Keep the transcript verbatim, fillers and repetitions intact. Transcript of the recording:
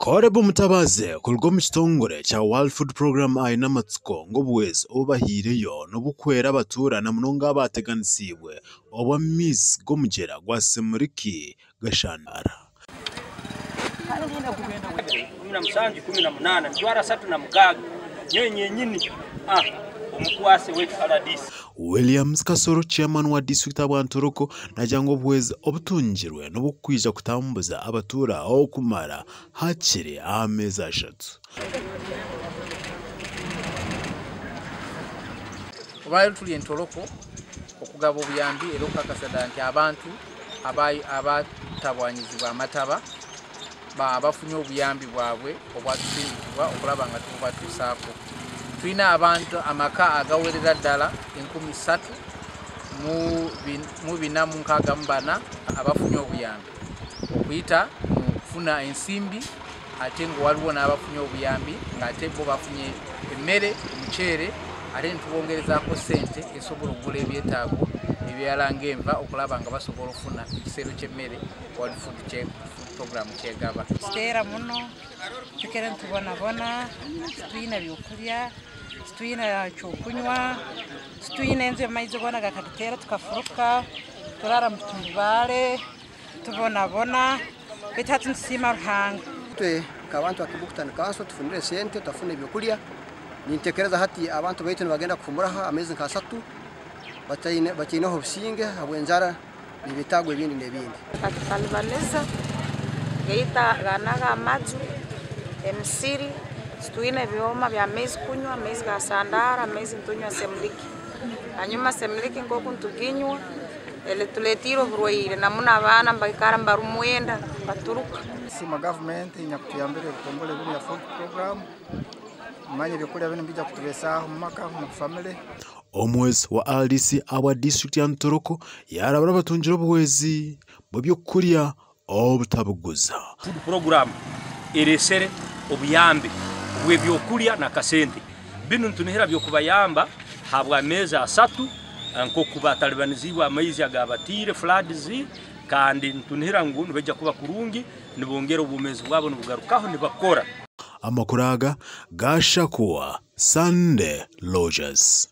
Korebu mutabaze kulgo mchitongore cha World Food Program aina matsuko ngobuwezi oba hireyo nobukwera abatura na munonga bateganisiwe oba miss gomjera gwa Semuriki Gashanara. Muna msanji kumi na munana, mjuara satu na mugaga, nyo nyenyini, ah, umukwase wetu aladisi. Williams Kasoro chairman wa district abantoroko na jango bweze obutunjirwe no bukwija kutambuza abatura aho kumara hakire ameza ashatu. While tuli entoroko okugabo byambi eroka kasadanti abantu abayi abatabwanyizibwa amataba ba abafunye obuyambi bwabwe obwatusimbwa okulaba nga tubatusaako. Twina abantu amaka agawerera ddala enkumi ssatu mu bina mu nkaaga mu bana abafunye obuyambi okuyita mu kufuna ensimbi ate nga waliwo n'abafunye obuyambi ng'ate bo bafunye emmere omuceere ate netubongerezaako ssente esobola okugula ebyetaago ebyala ng'enva okulaba nga basobola okufuna ekiseero ky'emmere World Food Program kyegaba kiteera muno tukere ntubonabona situina byokulya situina kyokunywa situina enze maize bona gakatera tukafuruka turara mutubale tubonabona bitatu nsima ruhanga te kabantu akibukutana kaso tufunire sente tafune byokulya nintekereza hati abantu bayitene bagenda kufumuraha amezi nkasatu batayine bakine hobisinge abwenzara nibitagwe bindi nebindi atsalvaneza geita ganaga maju emsiri situine byoma bya mezi kunywa mezi ga sandara mezi ntunywa semliki anyuma semliki ngoku ntuginywa ele tuletiro ruoire namuna abana mbakara mbaru muenda baturuka sima government inyakutuyambire kutombole bya food program manye byokulya bino bijja kutubesa mu maka mu family. Omwezi wa R D C awa district ya Ntoroko yarabara batunjira obuwezi mu byokulya obutabuguza. Food program eresere obuyambi bw'ebyokulya na kasente bino ntunihera byokubayamba habwa meza asatu nko kubatalibaniziwa amaizi agabatire floods kandi ntunihera ngo nubejja kuba kurungi nibongera obumezi bwabo nibugarukaho nibakora. Amakuraga gasha kuwa Sunday Lodges.